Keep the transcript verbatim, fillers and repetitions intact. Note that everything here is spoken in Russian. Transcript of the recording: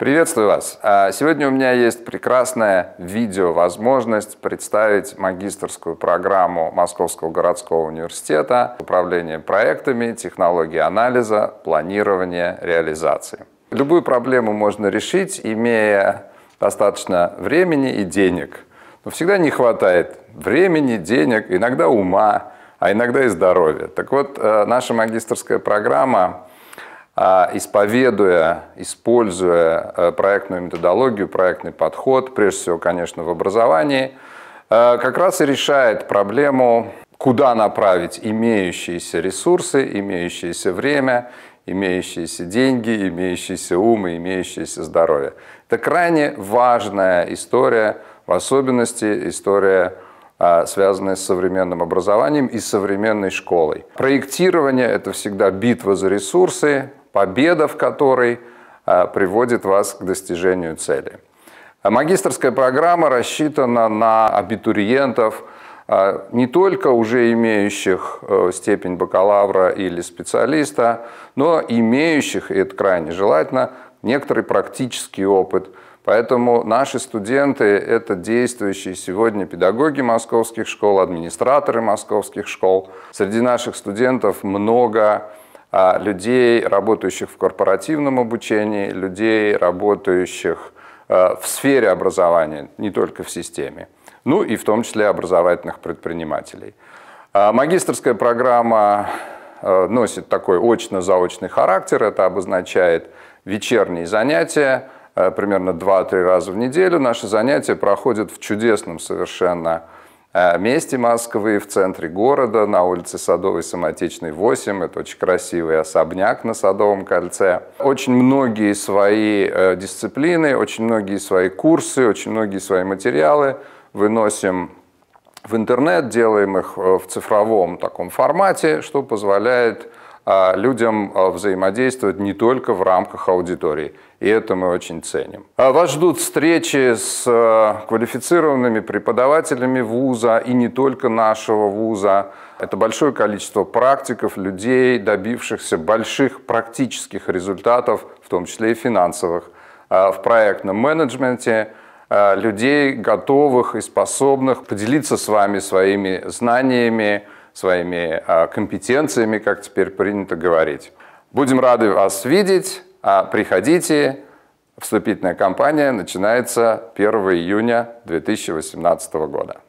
Приветствую вас! Сегодня у меня есть прекрасная видеовозможность представить магистерскую программу Московского городского университета управления проектами, технологии анализа, планирования, реализации. Любую проблему можно решить, имея достаточно времени и денег. Но всегда не хватает времени, денег, иногда ума, а иногда и здоровья. Так вот, наша магистерская программа, исповедуя, используя проектную методологию, проектный подход, прежде всего, конечно, в образовании, как раз и решает проблему, куда направить имеющиеся ресурсы, имеющееся время, имеющиеся деньги, имеющиеся ум и имеющееся здоровье. Это крайне важная история, в особенности история, связанные с современным образованием и современной школой. Проектирование – это всегда битва за ресурсы, победа в которой приводит вас к достижению цели. Магистерская программа рассчитана на абитуриентов, не только уже имеющих степень бакалавра или специалиста, но имеющих, и это крайне желательно, некоторый практический опыт. Поэтому наши студенты – это действующие сегодня педагоги московских школ, администраторы московских школ. Среди наших студентов много людей, работающих в корпоративном обучении, людей, работающих в сфере образования, не только в системе, ну и в том числе образовательных предпринимателей. Магистерская программа носит такой очно-заочный характер, это обозначает вечерние занятия, примерно два-три раза в неделю. Наши занятия проходят в чудесном совершенно месте Москвы, в центре города, на улице Садовой Самотечной, восемь. Это очень красивый особняк на Садовом кольце. Очень многие свои дисциплины, очень многие свои курсы, очень многие свои материалы выносим в интернет, делаем их в цифровом таком формате, что позволяет людям взаимодействовать не только в рамках аудитории. И это мы очень ценим. Вас ждут встречи с квалифицированными преподавателями вуза и не только нашего вуза. Это большое количество практиков, людей, добившихся больших практических результатов, в том числе и финансовых, в проектном менеджменте, людей, готовых и способных поделиться с вами своими знаниями, своими компетенциями, как теперь принято говорить. Будем рады вас видеть. Приходите. Вступительная кампания начинается первого июня две тысячи восемнадцатого года.